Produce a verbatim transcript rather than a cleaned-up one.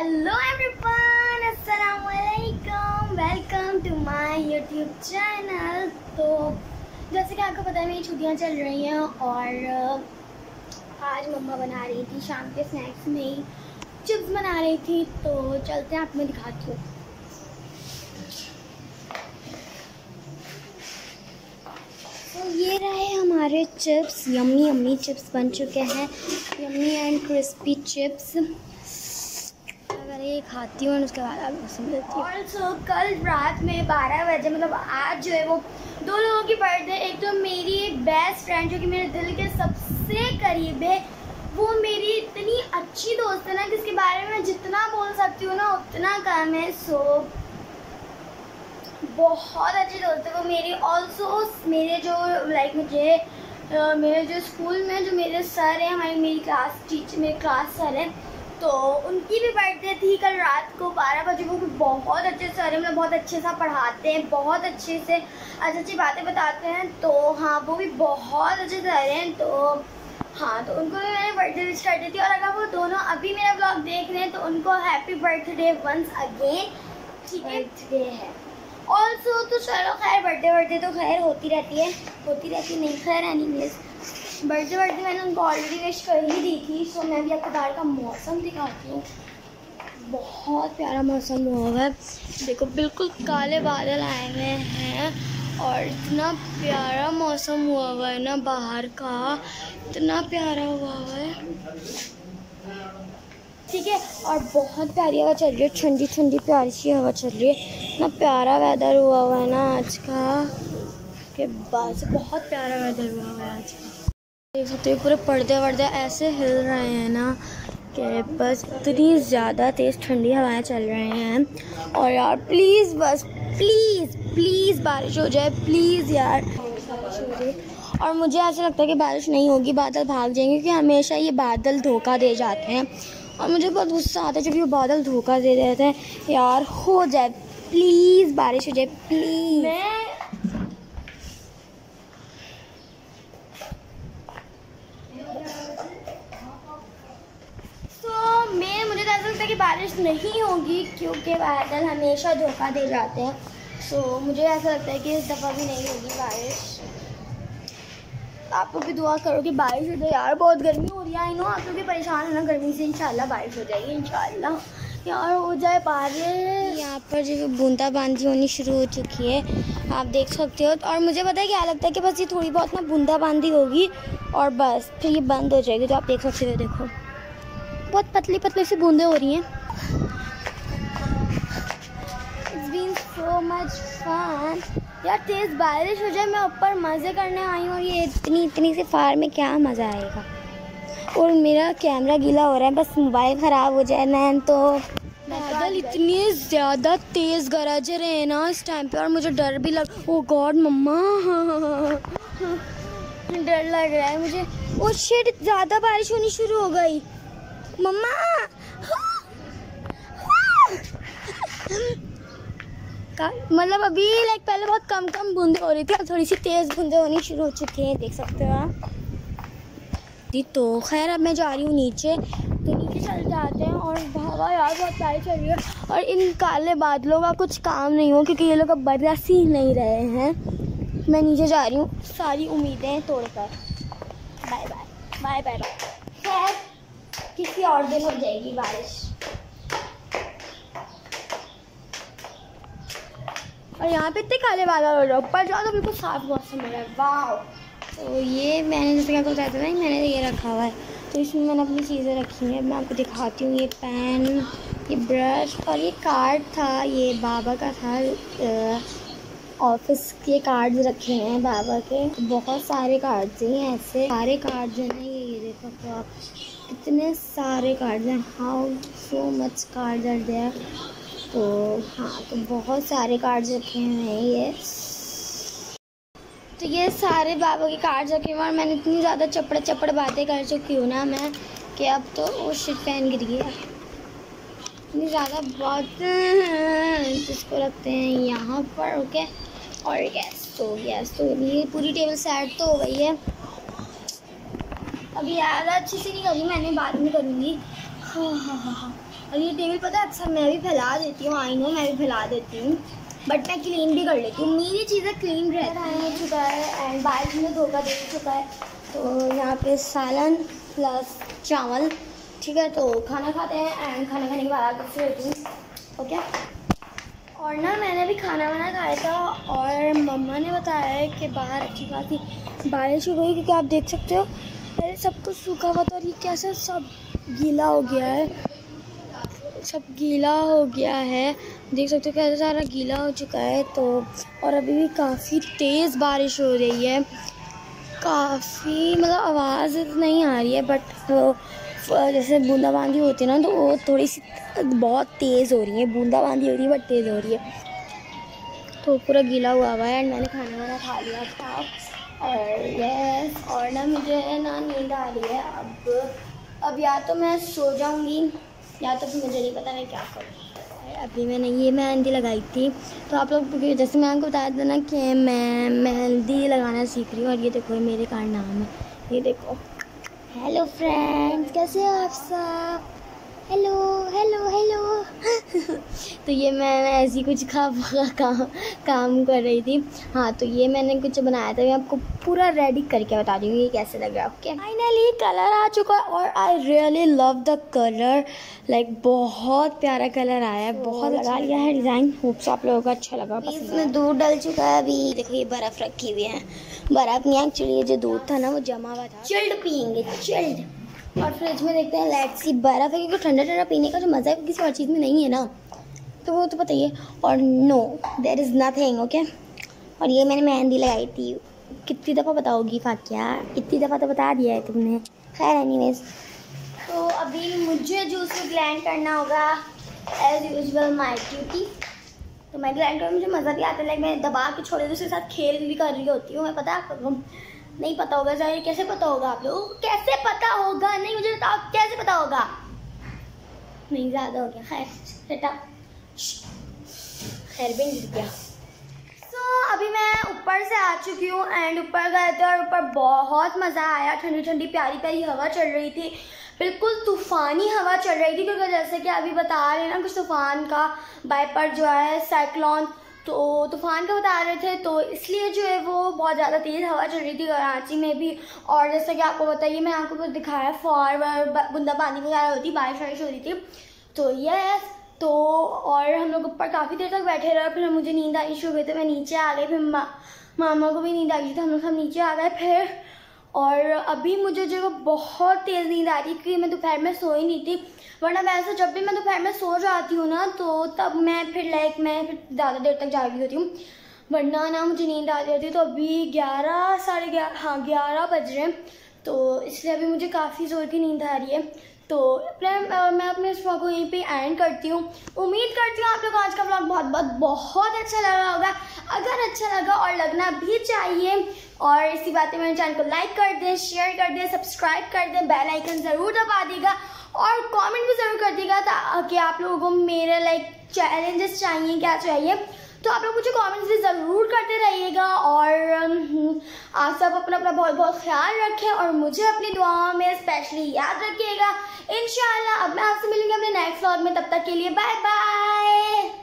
Hello everyone, अस्सलाम वालेकुम, welcome to my YouTube channel. तो जैसे कि आपको पता है मेरी छुट्टियां चल रही हैं और आज मम्मा बना रही थी शाम के स्नैक्स में ही चिप्स बना रही थी। तो चलते हैं, आप मैं दिखाती हूँ। तो ये रहे हमारे चिप्स, यम्मी यम्मी चिप्स बन चुके हैं, यम्मी एंड क्रिस्पी चिप्स। ये खाती हूँ और उसके बाद आप देती हूँ। ऑल्सो कल रात में बारह बजे, मतलब आज जो है वो दो लोगों की बर्थडे, एक तो मेरी एक बेस्ट फ्रेंड जो कि मेरे दिल के सबसे करीब है, वो मेरी इतनी अच्छी दोस्त है ना, जिसके बारे में मैं जितना बोल सकती हूँ ना उतना कम है। सो बहुत अच्छी दोस्त है वो मेरी। ऑल्सो मेरे जो लाइक मुझे मेरे जो स्कूल में जो मेरे सर हैं, हमारी मेरी क्लास टीचर मेरे क्लास सर हैं, तो उनकी भी बर्थडे थी कल रात को बारह बजे। वो भी बहुत अच्छे सर हैं, बहुत अच्छे से पढ़ाते हैं, बहुत अच्छे से अच्छी अच्छी बातें बताते हैं। तो हाँ, वो भी बहुत अच्छे सर हैं। तो हाँ, तो उनको भी मैंने बर्थडे विश कर दी थी। और अगर वो दोनों अभी मेरा ब्लॉग देख रहे हैं तो उनको हैप्पी बर्थडे वंस अगेन। ठीक है, बर्थडे है ऑल्सो। तो चलो खैर, बर्थडे बर्थडे तो खैर होती रहती है, होती रहती नहीं खैर एनीवेज। बर्थडे बर्थडे मैंने उनको ऑलरेडी विश कर ही दी थी। सो मैं भी आपको बाहर का मौसम दिखाती हूँ। बहुत प्यारा मौसम हुआ है, देखो बिल्कुल काले बादल आए हुए हैं और इतना प्यारा मौसम हुआ हुआ है ना बाहर का, इतना प्यारा हुआ हुआ है। ठीक है, और बहुत प्यारी हवा चल रही है, ठंडी ठंडी प्यारी सी हवा चल रही है, इतना प्यारा वेदर हुआ हुआ है ना आज का। के बाद से बहुत प्यारा वेदर हुआ हुआ है आज का। देख सकते हो पूरे पर्दे वर्दे ऐसे हिल रहे हैं ना कि बस इतनी ज़्यादा तेज़ ठंडी हवाएं चल रही हैं। और यार प्लीज़, बस प्लीज़ प्लीज़ बारिश हो जाए, प्लीज़ यार बारिश हो जाए। और मुझे ऐसा लगता है कि बारिश नहीं होगी, बादल भाग जाएंगे, क्योंकि हमेशा ये बादल धोखा दे जाते हैं और मुझे बहुत गुस्सा आता है जब ये बादल धोखा दे देते हैं। यार हो जाए प्लीज़, बारिश हो जाए प्लीज़। मैं कि बारिश नहीं होगी क्योंकि बादल हमेशा धोखा दे जाते हैं। सो so, मुझे ऐसा लगता है कि इस दफ़ा भी नहीं होगी बारिश। आप लोग भी दुआ करो कि बारिश हो जाए। यार बहुत गर्मी हो रही है, आई नो आप लोग भी परेशान होना गर्मी से। इंशाल्लाह बारिश हो जाएगी, इंशाल्लाह यार हो जाए बारिश। यहाँ पर जो बूंदाबांदी होनी शुरू हो चुकी है, आप देख सकते हो। और मुझे पता है क्या लगता है कि बस ये थोड़ी बहुत ना बूंदाबांदी होगी और बस फिर ये बंद हो जाएगी। तो आप देख सकते हो, देखो बहुत पतली पतली सी बूंदें हो रही हैं। It's been so much fun। यार तेज़ बारिश हो जाए, मैं ऊपर मज़े करने आई हूँ और ये इतनी इतनी सी फार में क्या मज़ा आएगा। और मेरा कैमरा गीला हो रहा है, बस मोबाइल ख़राब हो जाए ना। तो बादल इतने ज़्यादा तेज़ गरज रहे हैं ना इस टाइम पे, और मुझे डर भी लग ओ गॉड मम्मा, हाँ हाँ हाँ डर लग रहा है मुझे। और शेड ज़्यादा बारिश होनी शुरू हो गई मम्मा। मतलब अभी लाइक पहले बहुत कम कम बूंदे हो रही थी, अब थोड़ी सी तेज़ बूंदे होनी शुरू हो चुकी हैं, देख सकते हो आप जी। तो खैर अब मैं जा रही हूँ नीचे, तो नीचे चल जाते हैं। और हवा यार बहुत प्यारी चल रही है और इन काले बादलों का कुछ काम नहीं हो, क्योंकि ये लोग अब बर्दाश्त ही नहीं रहे हैं। मैं नीचे जा रही हूँ सारी उम्मीदें तोड़कर। Bye bye bye bye bye. खैर किसी और दिन हो जाएगी बारिश। और यहाँ पे इतने काले बादल हो रहे हैं, ऊपर जाओ तो बिल्कुल साफ मौसम हो रहा है। वाह। तो ये मैंने जैसे क्या बताया था ना, मैंने ये रखा हुआ है, तो इसमें मैंने अपनी चीज़ें रखी हैं। मैं आपको दिखाती हूँ, ये पेन, ये ब्रश और ये कार्ड था, ये बाबा का था, ऑफिस के कार्ड्स रखे हैं बाबा के। बहुत सारे कार्ड्स हैं, ऐसे सारे कार्ड्स हैं ना, ये ये देखो तो आप इतने सारे कार्ड्स हैं। How so much cards are there. तो हाँ, तो बहुत सारे कार्ड्स रखे हुए हैं ये। तो ये सारे बाबा के कार्ड्स रखे हुए हैं और मैंने इतनी ज़्यादा चपड़ चपड़ बातें कर चुकी हूँ ना मैं कि अब तो वो शिट पहन गिर गया। इतनी ज़्यादा बातें जिसको रखते हैं यहाँ पर। ओके, और गैस तो गैस तो ये पूरी टेबल सेट तो हो गई है। अभी ज़्यादा अच्छे से नहीं करूँगी, मैंने बाद में करूँगी। हाँ हाँ हाँ हाँ और ये टेबल पता है अक्सर मैं भी फैला देती हूँ, आई नो मैं भी फैला देती हूँ, बट मैं क्लीन भी कर लेती हूँ, मेरी चीज़ें क्लीन रहती है। चुका है एंड बारिश में धोखा दे चुका है। तो यहाँ पे सालन प्लस चावल, ठीक है। तो खाना खाते हैं एंड खाना खाने के बाद आप फिर लेती हूँ, ओके। और ना मैंने भी खाना वाना खाया था और मम्मा ने बताया है कि बाहर अच्छी खासी बारिश हो गई, क्योंकि आप देख सकते हो पहले सब कुछ सूखा हुआ था और ये कैसा सब गीला हो गया है, सब गीला हो गया है, देख सकते हो कैसा सारा गीला हो चुका है। तो और अभी भी काफ़ी तेज़ बारिश हो रही है, काफ़ी मतलब आवाज़ नहीं आ रही है, बट वो जैसे बूंदाबांदी होती है ना, तो वो थोड़ी सी बहुत तेज़ हो रही है, बूंदाबांदी हो रही है बट तेज़ हो रही है। तो पूरा गीला हुआ हुआ है एंड मैंने खाना वाना खा लिया था और ये और ना मुझे ना नींद आ रही है। अब अब या तो मैं सो जाऊंगी या तो फिर मुझे नहीं पता मैं क्या करूँ। अभी मैंने ये मेहंदी लगाई थी, तो आप लोग जैसे मैं आपको बताया था ना कि मैं मेहंदी लगाना सीख रही हूँ, और ये देखो मेरे कारनाम है, ये देखो। हेलो फ्रेंड्स, कैसे हो आप सब? Hello hello hello. तो ये मैं ऐसी कुछ खा काम काम कर रही थी। हाँ, तो ये मैंने कुछ बनाया था, मैं आपको पूरा रेडी करके बता रही हूँ ये कैसे लग रहा है। ओके, फाइनली कलर आ चुका है और I really love the colour, like बहुत प्यारा कलर आया है, बहुत लगा लिया है डिज़ाइन। होप्स आप लोगों का अच्छा लगा। इसमें दूध डल चुका है, अभी देखो ये बर्फ़ रखी हुई है, बर्फ़ नहीं एक्चुअली जो दूध था ना वो जमा हुआ था, चिल्ड पियेंगे चिल्ड। और फ्रिज में देखते हैं लेट्स सी, बर्फ़ है क्योंकि ठंडा ठंडा पीने का जो मज़ा है वो किसी और चीज़ में नहीं है ना, तो वो तो पता ही है। और no there is nothing, okay. और ये मैंने मेहंदी लगाई थी, कितनी दफ़ा बताओगी फाकिया, इतनी दफ़ा तो बता दिया है तुमने। खैर एनीवेज, तो अभी मुझे जूस को ग्लैंड करना होगा, एज यूजल माई ड्यूटी। तो मैं ग्लैंड कर, मुझे मज़ा भी आता है, लाइक मैं दबा के छोड़े उसके साथ खेल भी कर रही होती हूँ मैं। पता है आपको नहीं पता होगा, जाहिर कैसे पता होगा आप लोगों को, कैसे पता होगा? नहीं मुझे बताओ कैसे पता होगा? नहीं ज़्यादा हो गया, खैर बेटा खैर भी गिर गया। सो अभी मैं ऊपर से आ चुकी हूँ एंड ऊपर गए थे और ऊपर बहुत मज़ा आया, ठंडी ठंडी प्यारी प्यारी हवा चल रही थी, बिल्कुल तूफ़ानी हवा चल रही थी, क्योंकि जैसे कि अभी बता रहे हैं ना कुछ तूफ़ान का बाइपर जो है साइक्लोन, तो तूफ़ान का बता रहे थे, तो इसलिए जो है वो बहुत ज़्यादा तेज़ हवा चल रही थी कराची में भी। और जैसा कि आपको बताइए मैं आपको कुछ दिखाया फॉर बूंदाबांदी वगैरह होती, बारिश वारिश हो रही थी, तो यस। तो और हम लोग ऊपर काफ़ी देर तक बैठे रहे, फिर मुझे नींद आनी शुरू हो गई, तो मैं नीचे आ गई, फिर मा, मामा को भी नींद आ गई, तो हम लोग हम नीचे आ गए फिर। और अभी मुझे जो बहुत तेज़ नींद आ रही, क्योंकि मैं दोपहर में सोई नहीं थी, वरना वैसे जब भी मैं दोपहर में सो जाती हूँ ना तो तब मैं फिर लाइक मैं फिर ज़्यादा देर तक जागी होती हूँ, वरना ना मुझे नींद आ जाती है। तो अभी ग्यारह साढ़े ग्यारह हाँ ग्यारह बज रहे हैं, तो इसलिए अभी मुझे काफ़ी ज़ोर की नींद आ रही है। तो अपने मैं अपने इस व्लॉग को यहीं पे एंड करती हूँ। उम्मीद करती हूँ आप लोग आज का व्लॉग बहुत बहुत बहुत अच्छा लगा होगा। अगर अच्छा लगा और लगना भी चाहिए, और इसी बातें मेरे चैनल को लाइक कर दें, शेयर कर दें, सब्सक्राइब कर दें, बेल आइकन ज़रूर दबा देगा और कमेंट भी ज़रूर कर देगा, ताकि आप लोगों को मेरे लाइक चैलेंजेस चाहिए क्या चाहिए, तो आप लोग मुझे कमेंट्स भी ज़रूर करते रहिएगा। और आप सब अपना अपना बहुत बहुत ख्याल रखें और मुझे अपनी दुआओं में स्पेशली याद रखिएगा। इंशाल्लाह अब मैं आपसे मिलूंगी अपने नेक्स्ट व्लॉग में, तब तक के लिए बाय बाय।